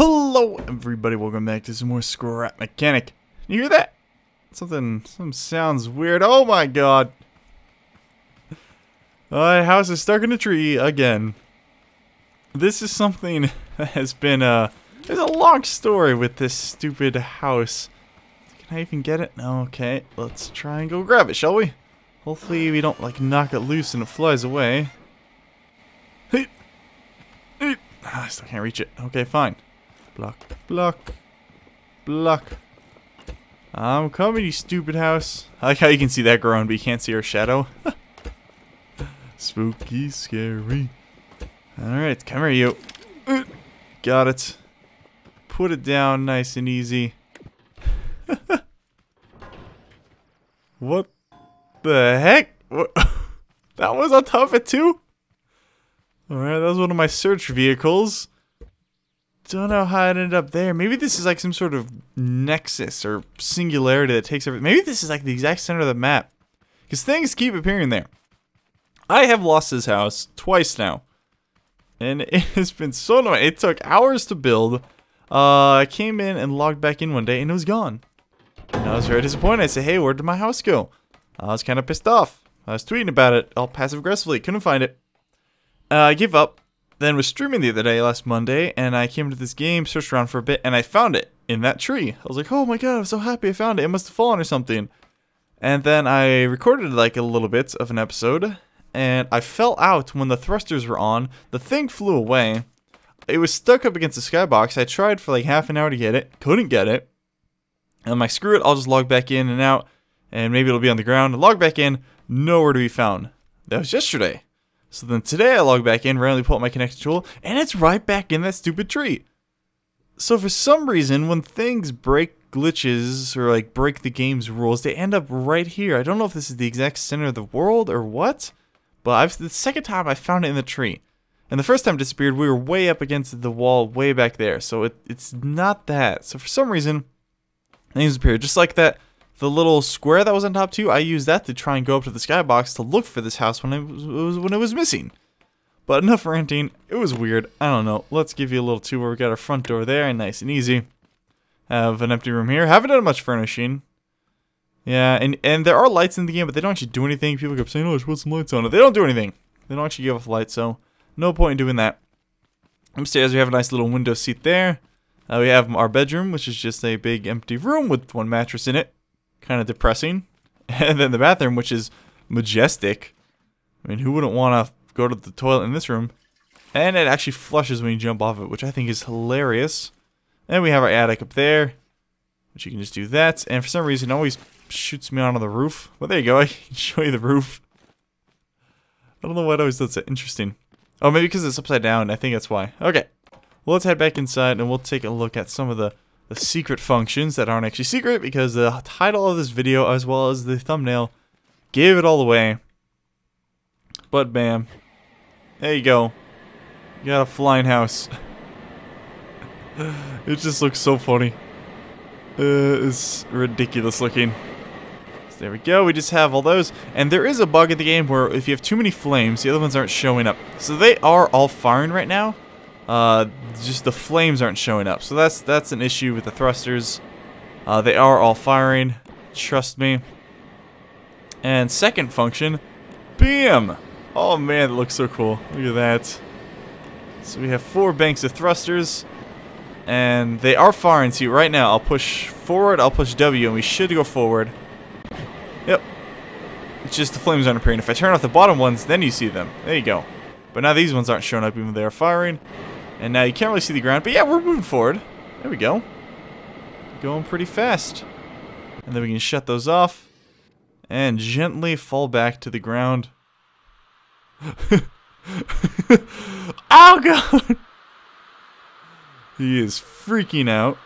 Hello everybody, welcome back to some more Scrap Mechanic. You hear that? Some sounds weird. Oh my god. My house is stuck in a tree again. This is something that has been there's a long story with this stupid house. Can I even get it? No, okay. Let's try and go grab it, shall we? Hopefully we don't like knock it loose and it flies away. Hey. Hey. Ah, I still can't reach it. Okay, fine. Block. I'm coming, you stupid house. I like how you can see that growing, but you can't see our shadow. Spooky, scary. Alright, come here, you. Got it. Put it down nice and easy. What the heck? What? That was on top of it, too? Alright, that was one of my search vehicles. Don't know how it ended up there. Maybe this is like some sort of nexus or singularity that takes everything. Maybe this is like the exact center of the map. Because things keep appearing there. I have lost this house twice now. And it has been so annoying. It took hours to build. I came in and logged back in one day and it was gone. And I was very disappointed. I said, hey, where did my house go? I was kind of pissed off. I was tweeting about it all passive aggressively. Couldn't find it. I gave up. Then was streaming the other day, last Monday, and I came to this game, searched around for a bit, and I found it in that tree. I was like, oh my god, I'm so happy I found it. It must have fallen or something. And then I recorded like a little bit of an episode, and I fell out when the thrusters were on. The thing flew away. It was stuck up against the skybox. I tried for like half an hour to get it. Couldn't get it. And I'm like, screw it, I'll just log back in and out, and maybe it'll be on the ground. I log back in, nowhere to be found. That was yesterday. So then today I log back in, randomly pull up my connection tool, and it's right back in that stupid tree. So for some reason, when things break glitches or like break the game's rules, they end up right here. I don't know if this is the exact center of the world or what, but the second time I found it in the tree. And the first time it disappeared, we were way up against the wall, way back there. So it's not that. So for some reason, things disappeared. Just like that, the little square that was on top too, I used that to try and go up to the skybox to look for this house when it was missing. But enough ranting. It was weird. I don't know. Let's give you a little tour. We got our front door there, nice and easy. Have an empty room here. Haven't done much furnishing. Yeah, and there are lights in the game, but they don't actually do anything. People keep saying, "Oh, I should put some lights on it." They don't do anything. They don't actually give off light, so no point in doing that. Upstairs, we have a nice little window seat there. We have our bedroom, which is just a big empty room with one mattress in it. Kind of depressing. And then the bathroom, which is majestic. I mean, who wouldn't want to go to the toilet in this room? And it actually flushes when you jump off it, which I think is hilarious. And we have our attic up there, which you can just do that. And for some reason, it always shoots me onto the roof. Well, there you go. I can show you the roof. I don't know why it always does that. Interesting. Oh, maybe because it's upside down. I think that's why. Okay. Well, let's head back inside, and we'll take a look at some of the secret functions that aren't actually secret, because the title of this video as well as the thumbnail gave it all away. But bam, there you go, you got a flying house. It just looks so funny. It's ridiculous looking. So there we go, we just have all those. And there is a bug in the game where if you have too many flames, the other ones aren't showing up. So they are all firing right now. Just the flames aren't showing up, so that's an issue with the thrusters. They are all firing, trust me. And second function, bam! Oh man, it looks so cool. Look at that. So we have four banks of thrusters, and they are firing. See, right now, I'll push forward, I'll push W, and we should go forward. Yep. It's just the flames aren't appearing. If I turn off the bottom ones, then you see them. There you go. But now these ones aren't showing up, even though they're firing. And now you can't really see the ground, but yeah, we're moving forward. There we go. Going pretty fast. And then we can shut those off. And gently fall back to the ground. Oh god! He is freaking out.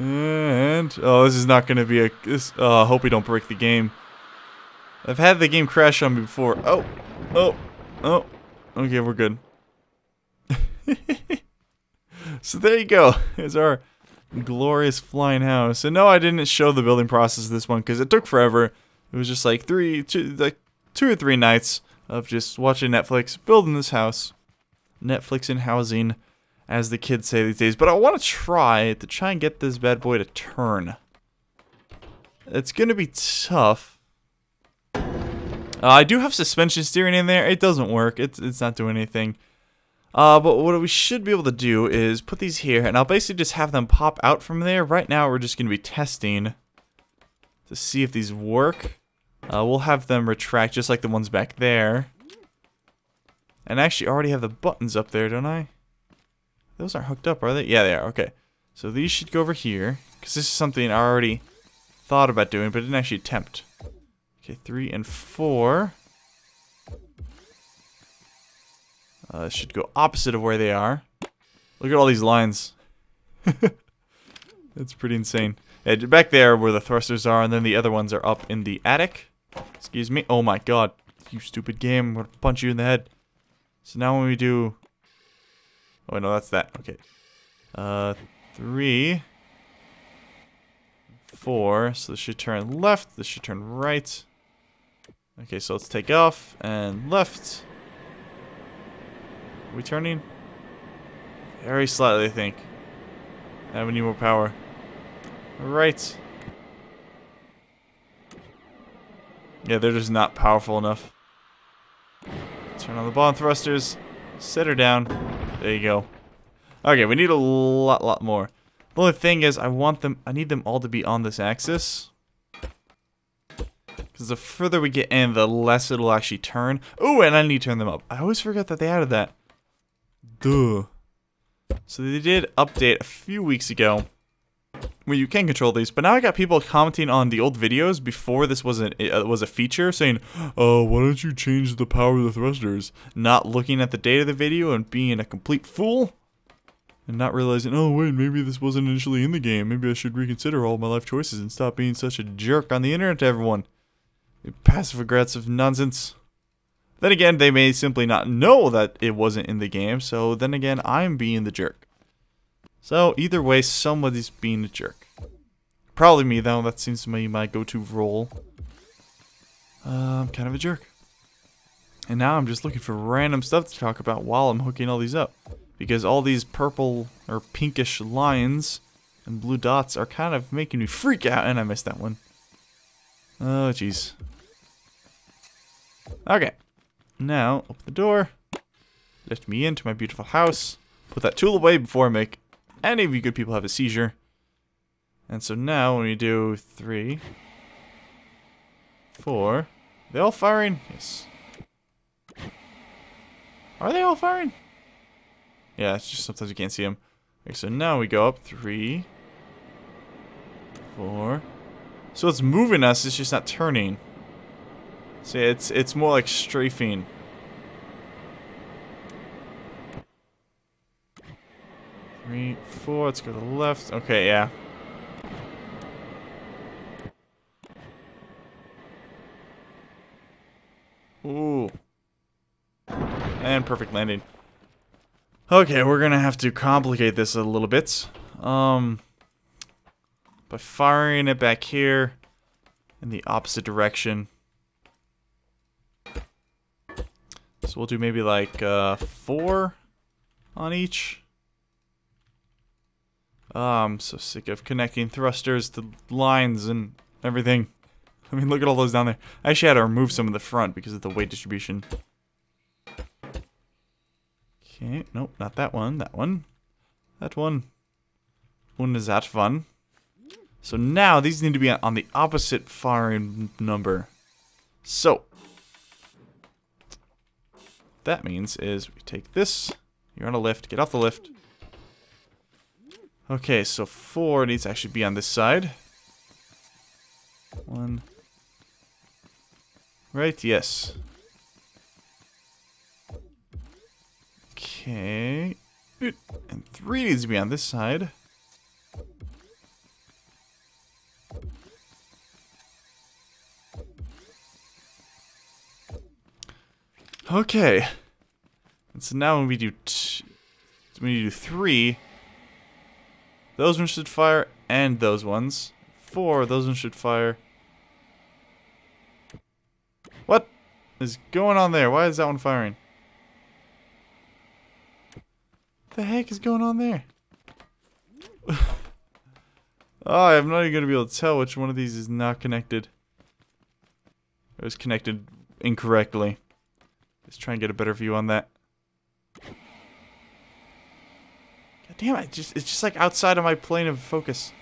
And, oh, this is not gonna be a, I hope we don't break the game. I've had the game crash on me before. Oh. Okay, we're good. So there you go. It's our glorious flying house. And no, I didn't show the building process of this one because it took forever. It was just like two or three nights of just watching Netflix, building this house. Netflix and housing. as the kids say these days. But I want to try and get this bad boy to turn. It's going to be tough. I do have suspension steering in there. It doesn't work. It's not doing anything. But what we should be able to do is put these here, and I'll basically just have them pop out from there. Right now, we're just going to be testing to see if these work. We'll have them retract just like the ones back there. And I actually already have the buttons up there, don't I? Those aren't hooked up, are they? Yeah, they are. Okay. So these should go over here, because this is something I already thought about doing, but didn't actually attempt. Okay, 3 and 4. Should go opposite of where they are. Look at all these lines. That's pretty insane. Yeah, back there where the thrusters are, and then the other ones are up in the attic. Excuse me. Oh my god. You stupid game. I'm gonna punch you in the head. So now when we do... Oh no, that's that. Okay. 3, 4. So this should turn left. This should turn right. Okay, so let's take off and left. Are we turning? Very slightly, I think. Now we need more power. Right. Yeah, they're just not powerful enough. Turn on the bomb thrusters. Set her down. There you go. Okay, we need a lot more. The only thing is, I need them all to be on this axis. Because the further we get in, the less it'll actually turn. Ooh, and I need to turn them up. I always forgot that they added that. Duh. So they did update a few weeks ago where you can control these, but now I got people commenting on the old videos before this was a feature saying, "Oh, why don't you change the power of the thrusters?" Not looking at the date of the video and being a complete fool, and not realizing, "Oh wait, maybe this wasn't initially in the game. Maybe I should reconsider all my life choices and stop being such a jerk on the internet to everyone." Passive aggressive nonsense. Then again, they may simply not know that it wasn't in the game, so then again, I'm being the jerk. So, either way, somebody's being a jerk. Probably me, though. That seems to be my go-to role. I'm kind of a jerk. And now I'm just looking for random stuff to talk about while I'm hooking all these up. Because all these purple or pinkish lines and blue dots are kind of making me freak out. And I missed that one. Oh, jeez. Okay. Now, open the door, let me into my beautiful house, put that tool away before I make any of you good people have a seizure. And so now when we do 3, 4, are they all firing? Yes. Are they all firing? Yeah, it's just sometimes you can't see them. Okay, so now we go up 3, 4. So it's moving us, it's just not turning. See, it's more like strafing. Three, four, let's go to the left. Okay, yeah. Ooh. And perfect landing. Okay, we're gonna have to complicate this a little bit. By firing it back here in the opposite direction. So we'll do maybe like 4 on each. I'm so sick of connecting thrusters to lines and everything. I mean, look at all those down there. I actually had to remove some of the front because of the weight distribution. Okay, nope, not that one. That one. That one. One is that one. So now these need to be on the opposite firing number. So that means is we take this, you're on a lift, get off the lift. Okay, so 4 needs to actually be on this side. 1. Right, yes. Okay. And 3 needs to be on this side. Okay, and so now when we do 3, those ones should fire, and those ones. 4, those ones should fire. What is going on there? Why is that one firing? The heck is going on there? Oh, I'm not even going to be able to tell which one of these is not connected. It was connected incorrectly. Let's try and get a better view on that. God damn it, it's just like outside of my plane of focus.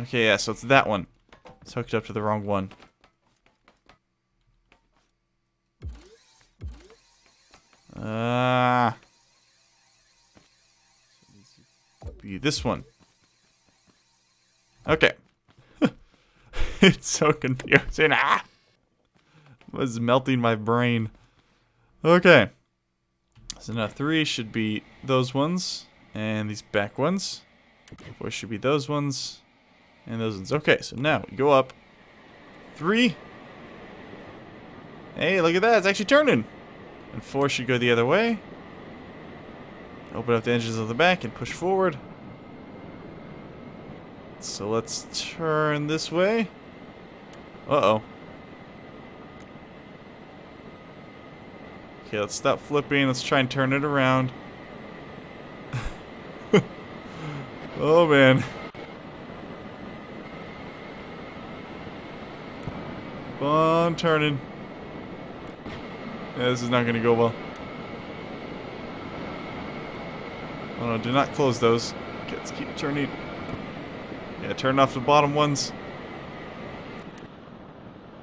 Okay, yeah, so it's that one. It's hooked up to the wrong one. Be this one. Okay. It's so confusing. Ah! It was melting my brain. Okay. So now 3 should be those ones. And these back ones. 4 should be those ones. And those ones. Okay, so now we go up. 3. Hey, look at that. It's actually turning. And 4 should go the other way. Open up the engines of the back and push forward. So let's turn this way. Uh-oh. Okay, let's stop flipping. Let's try and turn it around. Oh, man. Come on, turning. Yeah, this is not going to go well. Oh no, do not close those. Okay, let's keep turning. Yeah, turn off the bottom ones.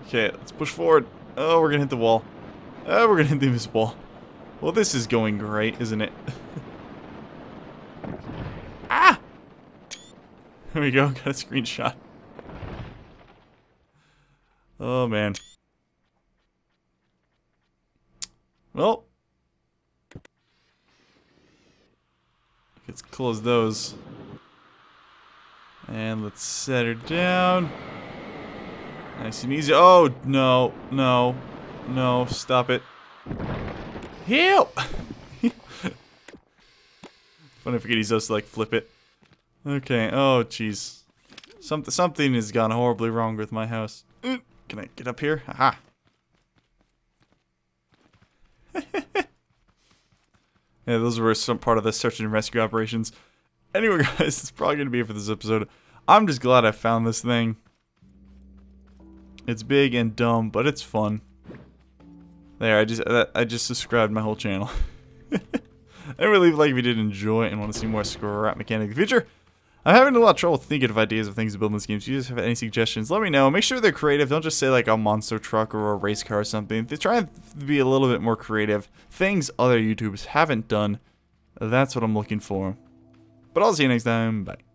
Okay, let's push forward. Oh, we're going to hit the wall. Oh, we're going to hit the invisible wall. Well, this is going great, isn't it? Ah! There we go, got a screenshot. Oh, man. Well. Let's close those. And let's set her down. Nice and easy. Oh, no. No. No. Stop it. Help! Funny if I get these those to, like, flip it. Okay. Oh, jeez. Something has gone horribly wrong with my house. Can I get up here? Aha! Yeah, those were some part of the search and rescue operations. Anyway, guys, it's probably going to be it for this episode. I'm just glad I found this thing. It's big and dumb, but it's fun. There, I just subscribed my whole channel. Anyway, leave a like if you did enjoy and want to see more Scrap Mechanic in the future. I'm having a lot of trouble thinking of ideas of things to build in this game, so if you guys have any suggestions, let me know. Make sure they're creative. Don't just say like a monster truck or a race car or something. They try to be a little bit more creative. Things other YouTubers haven't done. That's what I'm looking for. But I'll see you next time. Bye.